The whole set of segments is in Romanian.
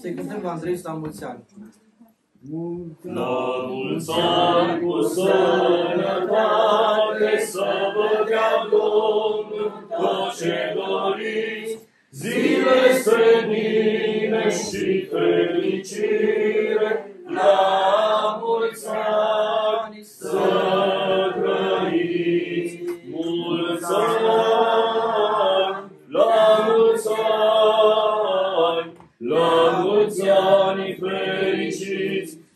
Să-i cântăm la Andrei la mulți ani. La mulți ani cu sănătate, să vă dea Domnul tot ce doriți, zile senine și fericire, la mulți ani să trăiți, mulți ani, la mulți ani, la mulți ani fericiți,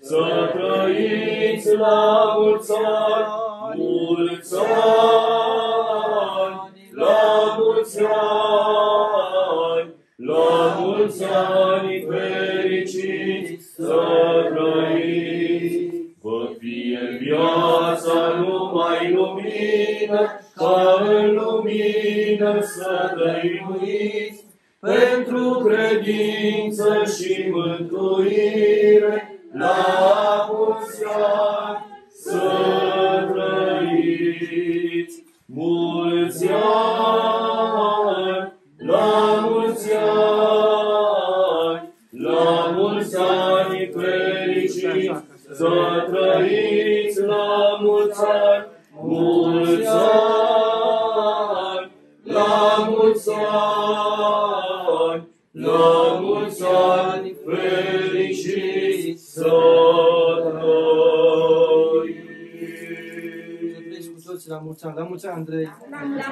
să trăiți la mulți ani, mulți ani, la mulți ani, la mulți ani fericiți, să trăiți. Vă fie viața numai lumină, ca în lumină să dăinuiți, pentru credință și mântuire, la mulți ani să trăiți. Mulți ani, la mulți ani, la mulți ani fericiți, să trăiți la mulți ani, mulți ani, la mulți ani, la mulți ani fericiți, să trăiți cu toții la mulți ani. La mulți ani, Andrei! La mulți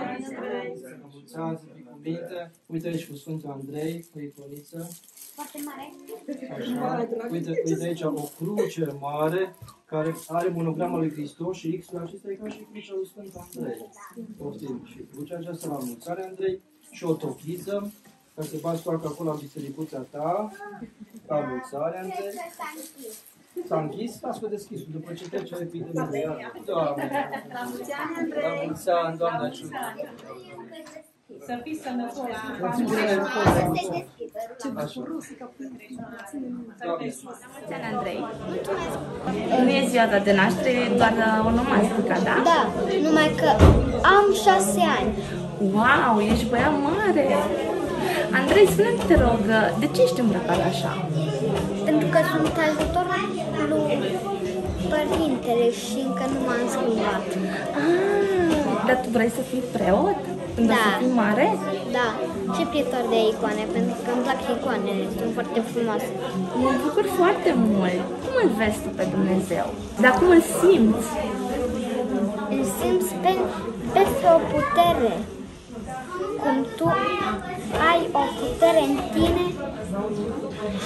ani, să fii cu minte. Uite și cu Sfântul Andrei, cu Iconiță. Uite aici o cruce mare care are monograma lui Hristos și X-ul acesta e ca și crucea lui Sfântul Andrei. Poftim. Și crucea aceasta la mulți ani, Andrei, și o tochiță ca să bați toarcă acolo la bisericuța ta, la mulți ani, Andrei. S-a închis? Las-o deschisul, după ce trece repede de ea. La mulți ani, Andrei! La mulți ani, Doamne ajută! Să fii sănătos! La mulți ani, Andrei! Nu e ziua ta de naștere, e doar onomastica, da? Da, numai că am 6 ani. Wow, ești băiat mare! Andrei, spune-mi, te rog, de ce ești îmbrăcat așa? Pentru că sunt ajutorul lui părintele și încă nu m-am schimbat. Dar tu vrei să fii preot? Da. Să fii mare? Da. Și pietor de icoane, pentru că îmi plac icoanele, sunt foarte frumoase. Mă bucur foarte mult. Cum îl vezi tu pe Dumnezeu? Dar cum îl simți? Îl simți peste o putere. Cum tu ai o putere în tine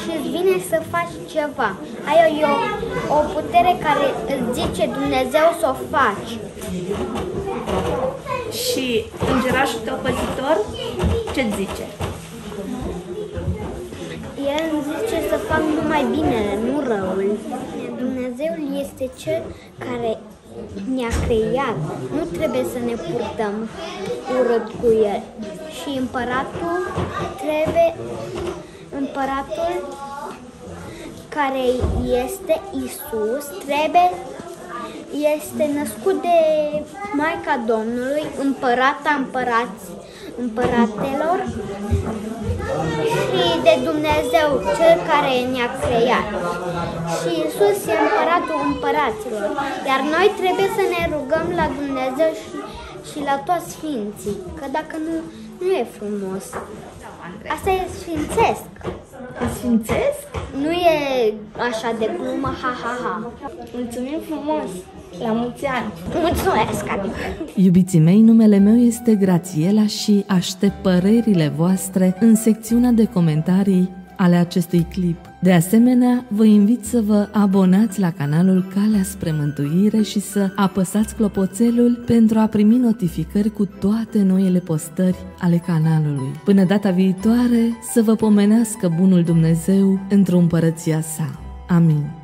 și îți vine să faci ceva. Ai o putere care îți zice Dumnezeu să o faci. Și îngerașul tău păzitor ce-ți zice? El îmi zice să fac numai binele, nu răul. Dumnezeu este cel care ne-a creat. Nu trebuie să ne purtăm urât cu el. Și împăratul care este Isus este născut de Maica Domnului, împărata împăratelor și de Dumnezeu cel care ne-a creat. Și Isus e împăratul împăraților, iar noi trebuie să ne rugăm la Dumnezeu și la toți sfinții, că dacă nu e frumos. Asta e sfințesc. Sfințesc? Nu e așa de glumă, ha-ha-ha. Mulțumim frumos! La mulți ani! Mulțumesc! Iubiții mei, numele meu este Grațiela și aștept părerile voastre în secțiunea de comentarii ale acestui clip. De asemenea, vă invit să vă abonați la canalul Calea Spre Mântuire și să apăsați clopoțelul pentru a primi notificări cu toate noile postări ale canalului. Până data viitoare, să vă pomenească bunul Dumnezeu într-o împărăția sa. Amin.